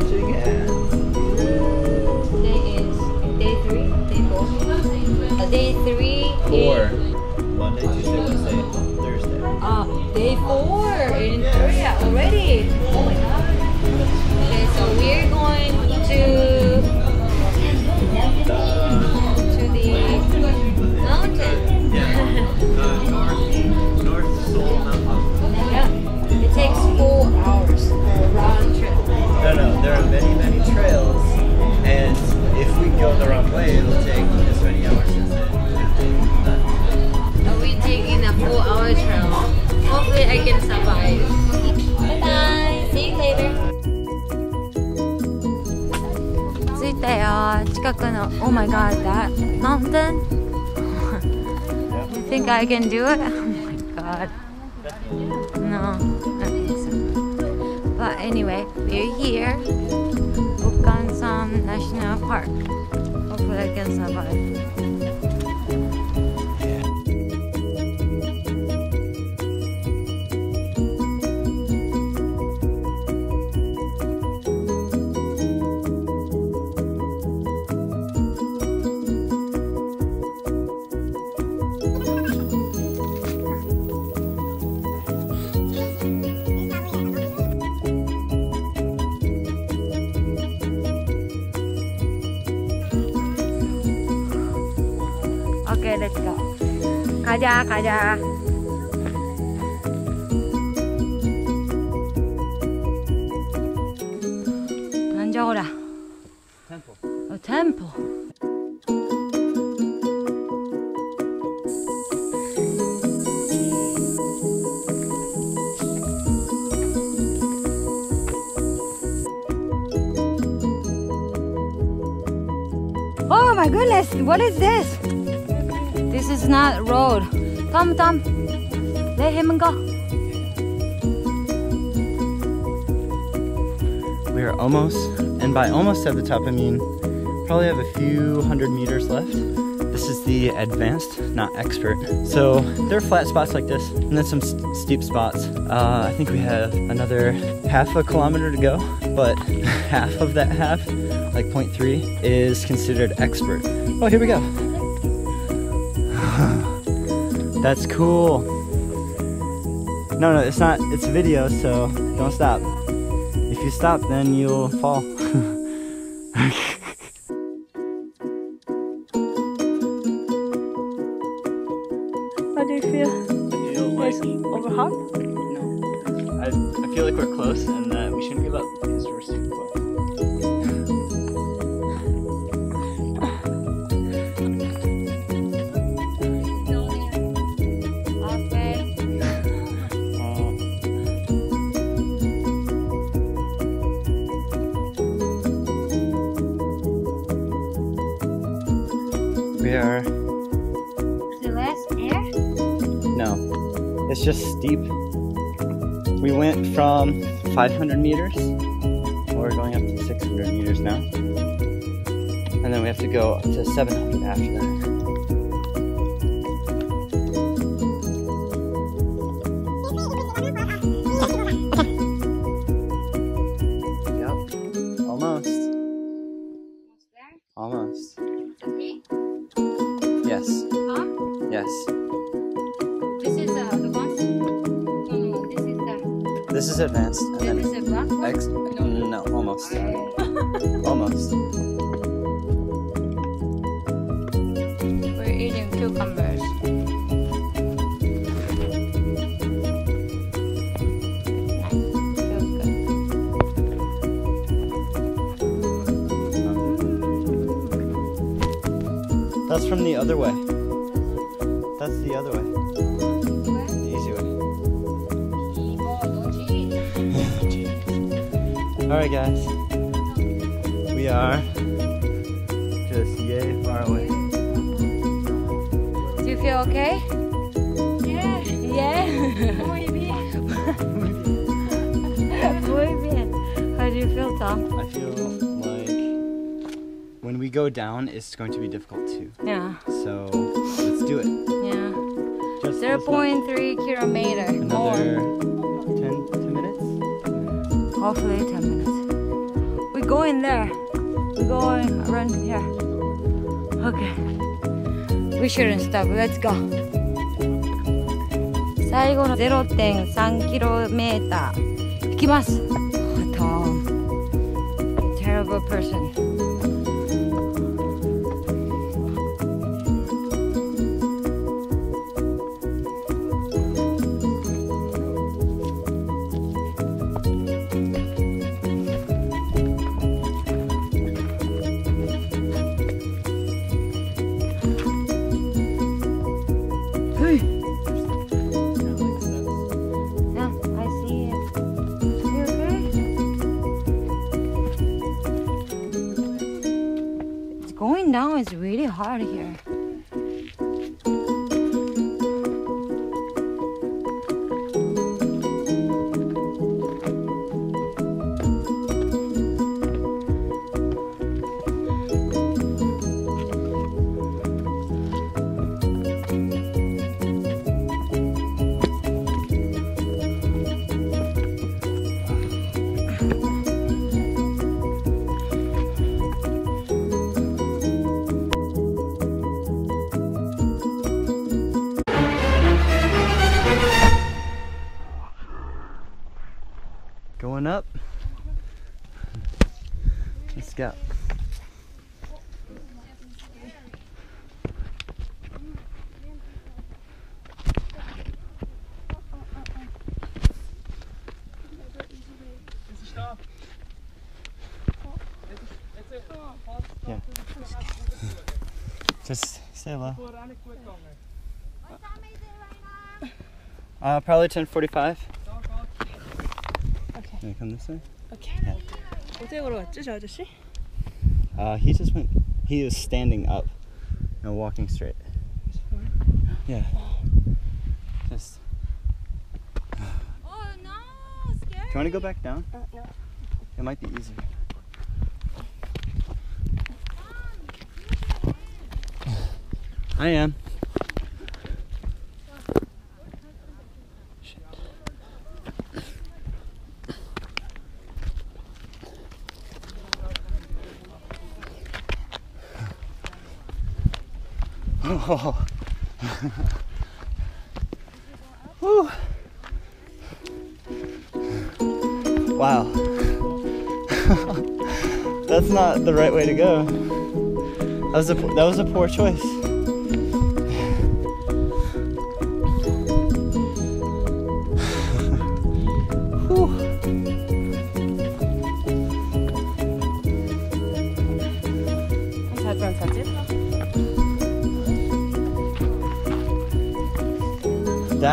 magic and today is day 3 Monday, Tuesday, Wednesday, Thursday. Day 4 in Korea already. Oh my god. Okay, so we're going to the mountain. Yeah. North Seoul mountain. Yeah. It takes 4 hours for a round trip. No, there are many, many trails, and if we go the wrong way, it'll take as many hours as it. Are we taking a 4-hour trail? Hopefully, I can survive. Bye bye. See you later. Oh my god, that mountain? You think I can do it? Oh my god. No, I don't think so. But anyway, we're here. Bukhansan National Park. Hopefully I can survive. Okay, let's go. 가자. 앉아오라. Temple. Oh, temple. Oh my goodness, what is this? This is not road. Come. Let him go. We are almost, and by almost at the top, I mean probably have a few hundred meters left. This is the advanced, not expert. So there are flat spots like this, and then some steep spots. I think we have another half a kilometer to go, but half of that half, like 0.3, is considered expert. Oh, here we go. That's cool. No, it's not. It's a video, so don't stop. If you stop, then you'll fall. How do you feel? I feel like over hot? No. I feel like we're close and that we shouldn't give up because we're super close. It's just steep. We went from 500 meters, we're going up to 600 meters now, and then we have to go up to 700 after that. Yep, almost. Almost. Okay. Yes. Huh? Yes. This is advanced. And then is it black one? No, almost. Almost. We're eating cucumbers. That's from the other way. That's the other way. Alright guys, we are just yay far away. Do you feel okay? Yeah. Yeah? Muy bien. Muy bien. How do you feel, Tom? I feel like when we go down, it's going to be difficult too. Yeah. So, let's do it. Yeah. 0.3 kilometer. Another 10 minutes? Hopefully 10 minutes. going there. We're going around here. Okay. We shouldn't stop. Let's go. 最後の 0.3km 行きます。Terrible person. Going down is really hard here. Going up. Let's go. Yeah. Just stay low. What time is it right now? Probably 10:45. Can I come this way? Okay. Yeah. He just went, he was standing up and walking straight. Yeah. Just. Oh no, scary. Do you want to go back down? No. It might be easier. I am. Oh. Woo. Wow. That's not the right way to go. That was a poor choice.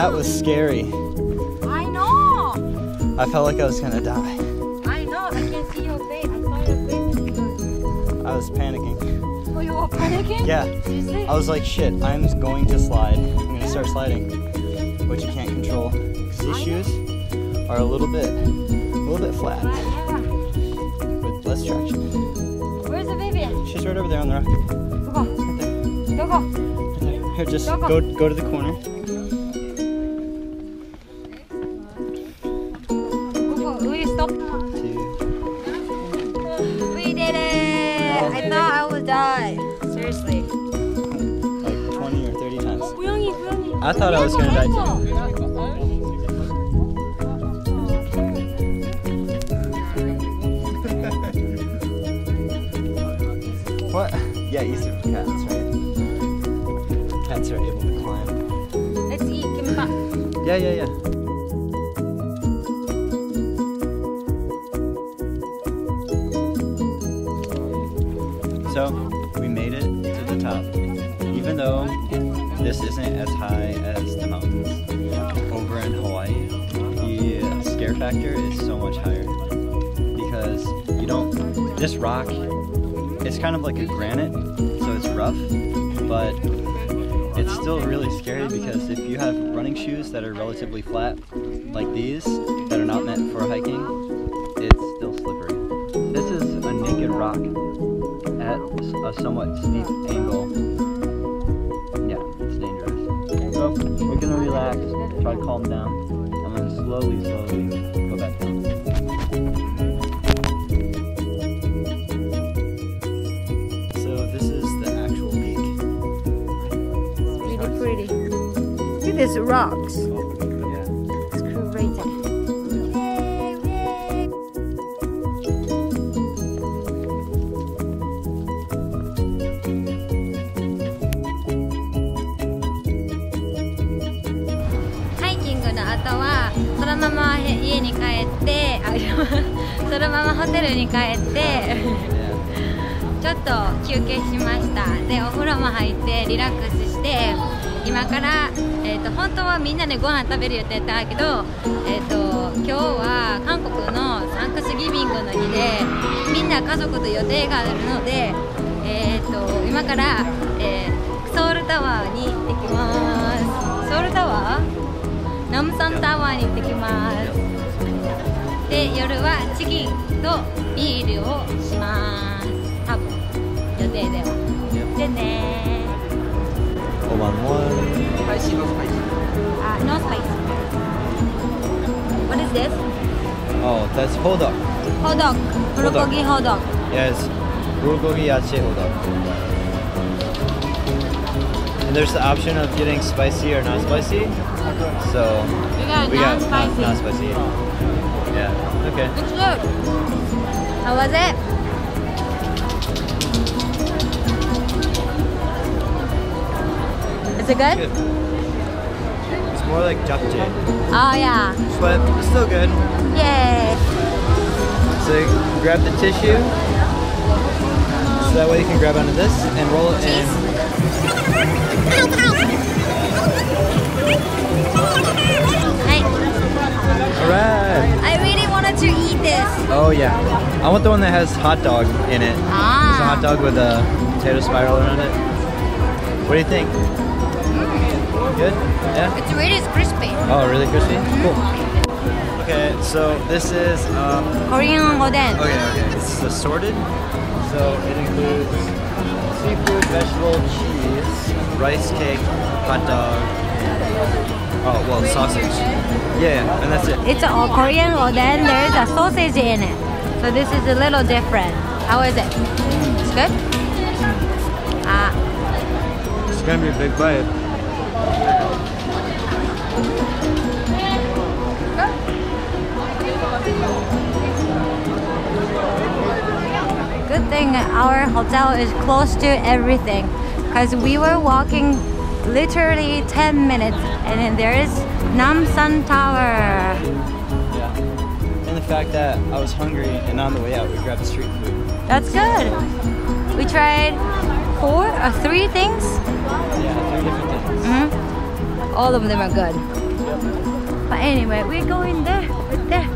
That was scary. I know! I felt like I was gonna die. I know, I can see your face. I saw your face. I was panicking. Oh, you were panicking? Yeah. Seriously? I was like, shit, I'm going to slide. I'm gonna start sliding, which you can't control. Because these shoes are a little bit flat. With less traction. Where's the baby? She's right over there on the rock. Go. Here, just go to the corner. I thought I was going to die too. What? Yeah, easier for cats, right? Cats are able to climb. Let's eat, give me back. Yeah. So, we made it to the top, even though this isn't as high as the mountains. Over in Hawaii, the scare factor is so much higher because you don't, this rock, it's kind of like a granite, so it's rough, but it's still really scary because if you have running shoes that are relatively flat, like these, that are not meant for hiking, it's still slippery. This is a naked rock at a somewhat steep angle. Yeah, it's dangerous. So we're gonna relax, try to calm down, and then slowly go back down. there's rocks. It's crazy. Namsan Tower に行ってきます。で、夜はチキンとビールをします。多分予定では。でね。おまんも。Spicy no spicy. No spicy. What is this? Oh, that's hot dog. Hot dog. Bulgogi hot dog. Yes. Bulgogi yachi hot dog. And there's the option of getting spicy or not spicy. So we got non-spicy. Non-spicy. Yeah. Okay. Looks good. How was it? Is it good? It's good. It's more like japchae. Oh yeah. But it's still good. Yay. So you grab the tissue. So that way you can grab onto this and roll it in. Alright. I really wanted to eat this. Oh yeah. I want the one that has hot dog in it. Ah. It's a hot dog with a potato spiral around it. What do you think? Mm. Good? Yeah? It's really crispy. Oh, really crispy? Mm. Cool. Okay, so this is... Korean oden. Okay, okay. This is assorted. So it includes seafood, vegetable, cheese, rice cake, hot dog. Oh, well, sausage. Yeah, and that's it. It's a Korean oden. There is a sausage in it. So this is a little different. How is it? It's good? It's gonna be a big bite. Good thing our hotel is close to everything, because we were walking literally 10 minutes and then there is Namsan Tower. Yeah. And the fact that I was hungry and on the way out we grabbed street food. That's good. We tried three things? Yeah, three different things. Mm-hmm. All of them are good. Yep. But anyway, we're going there, right there.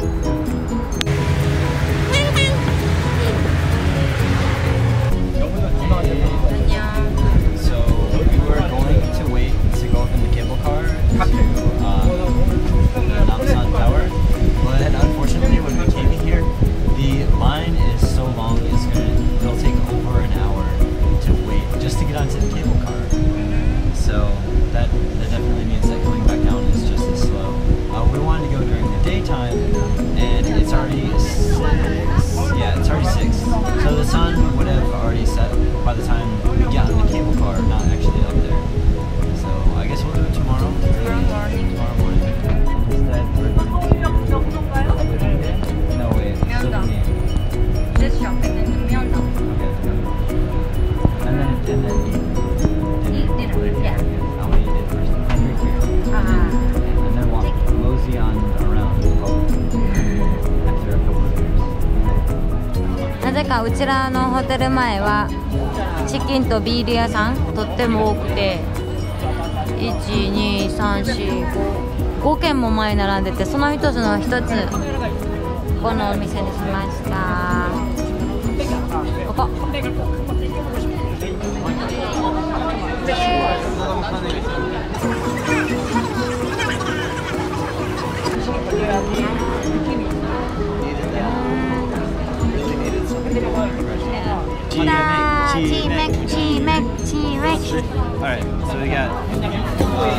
Alright, so we got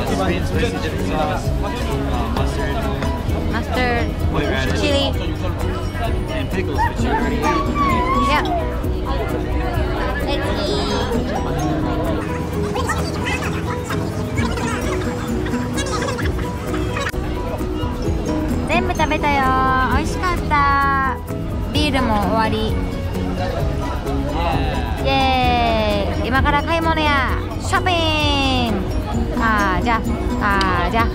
sweet and spicy dipping sauce, mustard, white radish, chili, and pickles, which you already ate. Yeah. Let's eat. べたよー。美味しかったー。ビールも終わり。イエーイ。今から買い物や。ショッピング。じゃあ